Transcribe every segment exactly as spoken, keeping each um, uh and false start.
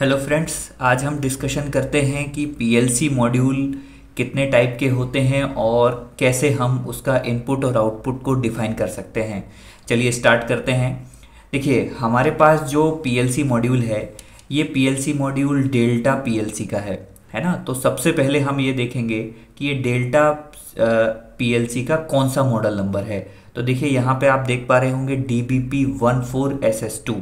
Hello friends, आज हम discussion करते हैं कि पीएलसी मॉड्यूल कितने टाइप के होते हैं और कैसे हम उसका इनपुट और आउटपुट को डिफाइन कर सकते हैं। चलिए स्टार्ट करते हैं। देखिए, हमारे पास जो पीएलसी मॉड्यूल है, ये पीएलसी मॉड्यूल डेल्टा पीएलसी का है है ना। तो सबसे पहले हम ये देखेंगे कि ये डेल्टा पीएलसी का कौन सा मॉडल नंबर है। तो देखिए, यहाँ पर आप देख पा रहे होंगे D B P one four S S two.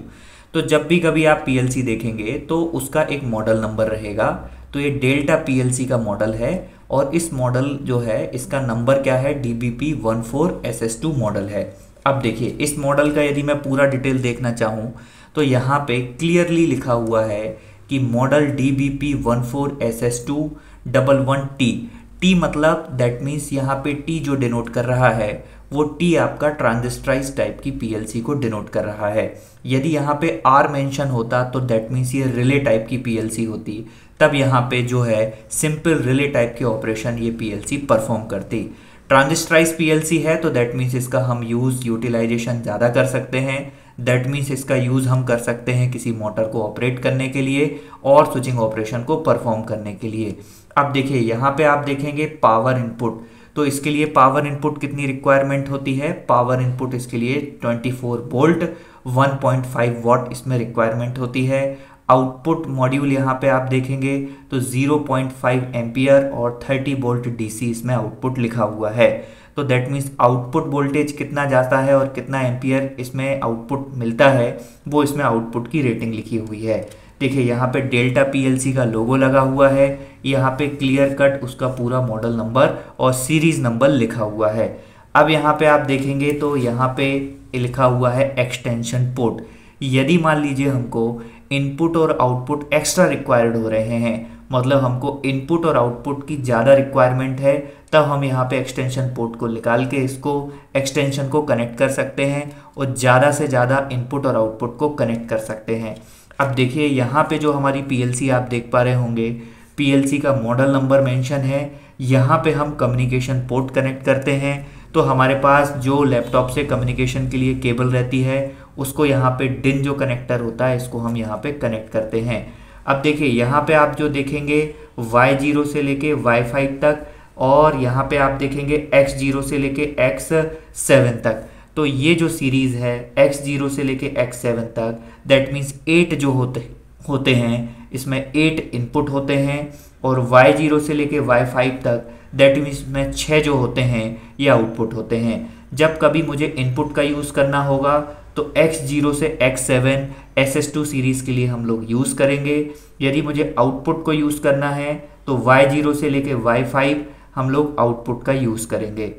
तो जब भी कभी आप पीएलसी देखेंगे तो उसका एक मॉडल नंबर रहेगा। तो ये डेल्टा पीएलसी का मॉडल है और इस मॉडल जो है, इसका नंबर क्या है, D B P one four S S two model है। अब देखिए, इस मॉडल का यदि मैं पूरा डिटेल देखना चाहूँ तो यहाँ पे क्लियरली लिखा हुआ है कि model D B P one four S S two double one T T मतलब दैट मीन्स यहाँ पे टी जो डिनोट कर रहा है वो टी आपका ट्रांजिस्टराइज टाइप की पीएलसी को डिनोट कर रहा है। यदि यहाँ पे आर मेंशन होता तो दैट मीन्स ये रिले टाइप की पीएलसी होती, तब यहाँ पे जो है सिंपल रिले टाइप के ऑपरेशन ये पीएलसी परफॉर्म करती। ट्रांजिस्टराइज पीएलसी है तो दैट मीन्स इसका हम यूज़ यूटिलाइजेशन ज़्यादा कर सकते हैं। दैट मीन्स इसका यूज़ हम कर सकते हैं किसी मोटर को ऑपरेट करने के लिए और स्विचिंग ऑपरेशन को परफॉर्म करने के लिए। अब देखिए, यहाँ पे आप देखेंगे पावर इनपुट। तो इसके लिए पावर इनपुट कितनी रिक्वायरमेंट होती है, पावर इनपुट इसके लिए चौबीस volt one point five watt इसमें रिक्वायरमेंट होती है। आउटपुट मॉड्यूल यहाँ पे आप देखेंगे तो ज़ीरो पॉइंट फाइव एम्पियर और तीस वोल्ट डीसी इसमें आउटपुट लिखा हुआ है। तो दैट मीन्स आउटपुट वोल्टेज कितना जाता है और कितना एम्पियर इसमें आउटपुट मिलता है, वो इसमें आउटपुट की रेटिंग लिखी हुई है। देखिए, यहाँ पे डेल्टा पीएलसी का लोगो लगा हुआ है, यहाँ पे क्लियर कट उसका पूरा मॉडल नंबर और सीरीज नंबर लिखा हुआ है। अब यहाँ पे आप देखेंगे तो यहाँ पे लिखा हुआ है एक्सटेंशन पोर्ट। यदि मान लीजिए हमको इनपुट और आउटपुट एक्स्ट्रा रिक्वायर्ड हो रहे हैं, मतलब हमको इनपुट और आउटपुट की ज़्यादा रिक्वायरमेंट है, तब हम यहाँ पे एक्सटेंशन पोर्ट को निकाल के इसको एक्सटेंशन को कनेक्ट कर सकते हैं और ज़्यादा से ज़्यादा इनपुट और आउटपुट को कनेक्ट कर सकते हैं। अब देखिए, यहाँ पे जो हमारी पीएलसी आप देख पा रहे होंगे, पीएलसी का मॉडल नंबर मेंशन है। यहाँ पे हम कम्युनिकेशन पोर्ट कनेक्ट करते हैं। तो हमारे पास जो लैपटॉप से कम्युनिकेशन के लिए केबल रहती है, उसको यहाँ पे डिन जो कनेक्टर होता है, इसको हम यहाँ पे कनेक्ट करते हैं। अब देखिए, यहाँ पे आप जो देखेंगे वाई जीरो से लेके वाई फाइव तक और यहाँ पे आप देखेंगे एक्स जीरो से लेके एक्स सेवन तक। तो ये जो सीरीज़ है एक्स जीरो से लेके एक्स सेवन तक, दैट मीन्स एट जो होते होते हैं, इसमें एट इनपुट होते हैं और वाई जीरो से लेके वाई फाइव तक, दैट मीन्स में छः जो होते हैं ये आउटपुट होते हैं। जब कभी मुझे इनपुट का यूज़ करना होगा तो एक्स जीरो से X seven S S two series के लिए हम लोग यूज़ करेंगे। यदि मुझे आउटपुट को यूज़ करना है तो वाई जीरो से लेके वाई फाइव हम लोग आउटपुट का यूज़ करेंगे।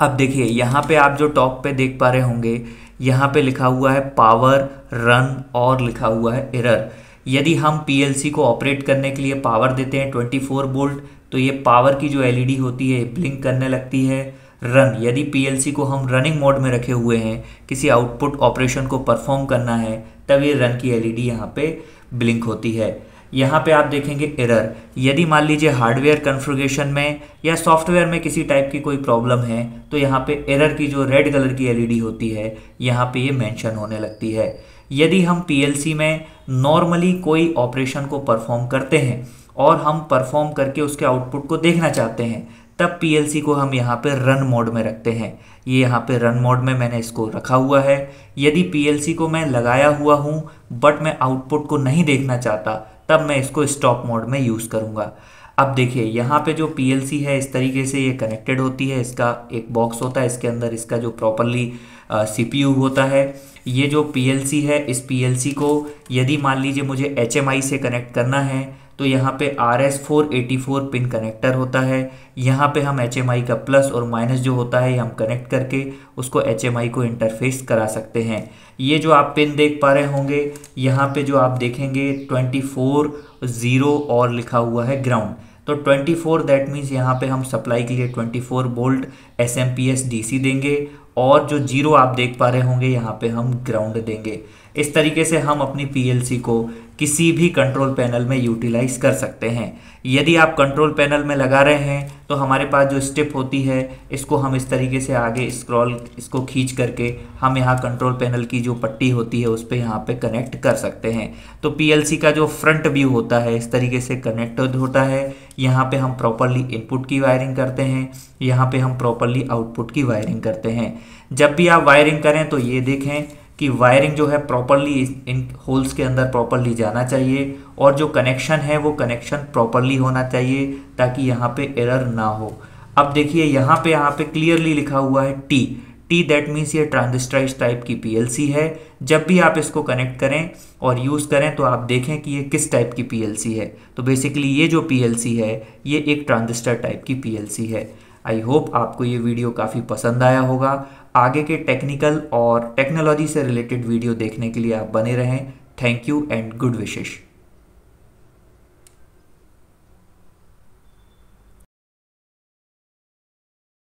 अब देखिए, यहाँ पे आप जो टॉप पे देख पा रहे होंगे, यहाँ पे लिखा हुआ है पावर रन और लिखा हुआ है एरर। यदि हम पीएलसी को ऑपरेट करने के लिए पावर देते हैं चौबीस वोल्ट, तो ये पावर की जो एलईडी होती है ब्लिंक करने लगती है। रन, यदि पीएलसी को हम रनिंग मोड में रखे हुए हैं, किसी आउटपुट ऑपरेशन को परफॉर्म करना है, तब ये रन की एलईडी यहाँ पे ब्लिंक होती है। यहाँ पे आप देखेंगे एरर। यदि मान लीजिए हार्डवेयर कॉन्फ़िगरेशन में या सॉफ्टवेयर में किसी टाइप की कोई प्रॉब्लम है, तो यहाँ पे एरर की जो रेड कलर की एलईडी होती है, यहाँ पे ये मेंशन होने लगती है। यदि हम पीएलसी में नॉर्मली कोई ऑपरेशन को परफॉर्म करते हैं और हम परफॉर्म करके उसके आउटपुट को देखना चाहते हैं, तब पीएलसी को हम यहाँ पे रन मोड में रखते हैं। ये यहाँ पे रन मोड में मैंने इसको रखा हुआ है। यदि पीएलसी को मैं लगाया हुआ हूँ बट मैं आउटपुट को नहीं देखना चाहता, तब मैं इसको स्टॉप मोड में यूज़ करूँगा। अब देखिए, यहाँ पे जो पीएलसी है इस तरीके से ये कनेक्टेड होती है। इसका एक बॉक्स होता है, इसके अंदर इसका जो प्रॉपरली सीपीयू होता है। ये जो पीएलसी है, इस पीएलसी को यदि मान लीजिए मुझे एचएमआई से कनेक्ट करना है, तो यहाँ पे R S four eighty four pin connector होता है। यहाँ पे हम एचएमआई का प्लस और माइनस जो होता है, हम कनेक्ट करके उसको एचएमआई को इंटरफेस करा सकते हैं। ये जो आप पिन देख पा रहे होंगे, यहाँ पे जो आप देखेंगे चौबीस ज़ीरो और लिखा हुआ है ग्राउंड। तो चौबीस दैट मीन्स यहाँ पे हम सप्लाई के लिए चौबीस volt S M P S DC देंगे और जो जीरो आप देख पा रहे होंगे यहाँ पे हम ग्राउंड देंगे। इस तरीके से हम अपनी पीएलसी को किसी भी कंट्रोल पैनल में यूटिलाइज कर सकते हैं। यदि आप कंट्रोल पैनल में लगा रहे हैं तो हमारे पास जो स्टेप होती है इसको हम इस तरीके से आगे स्क्रॉल इसको खींच करके हम यहाँ कंट्रोल पैनल की जो पट्टी होती है उस पर यहाँ पे कनेक्ट कर सकते हैं। तो पीएलसी का जो फ्रंट व्यू होता है इस तरीके से कनेक्ट होता है। यहाँ पे हम प्रॉपरली इनपुट की वायरिंग करते हैं, यहाँ पे हम प्रॉपरली आउटपुट की वायरिंग करते हैं। जब भी आप वायरिंग करें तो ये देखें कि वायरिंग जो है प्रॉपरली इन होल्स के अंदर प्रॉपरली जाना चाहिए और जो कनेक्शन है वो कनेक्शन प्रॉपरली होना चाहिए ताकि यहाँ पे एरर ना हो। अब देखिए यहाँ पे यहाँ पे क्लियरली लिखा हुआ है टी टी दैट मीन्स ये ट्रांजिस्टराइज टाइप की पीएलसी है। जब भी आप इसको कनेक्ट करें और यूज़ करें तो आप देखें कि ये किस टाइप की पीएलसी है। तो बेसिकली ये जो पीएलसी है ये एक ट्रांजिस्टर टाइप की पीएलसी है। आई होप आपको ये वीडियो काफ़ी पसंद आया होगा। आगे के टेक्निकल और टेक्नोलॉजी से रिलेटेड वीडियो देखने के लिए आप बने रहें। Thank you and good wishes.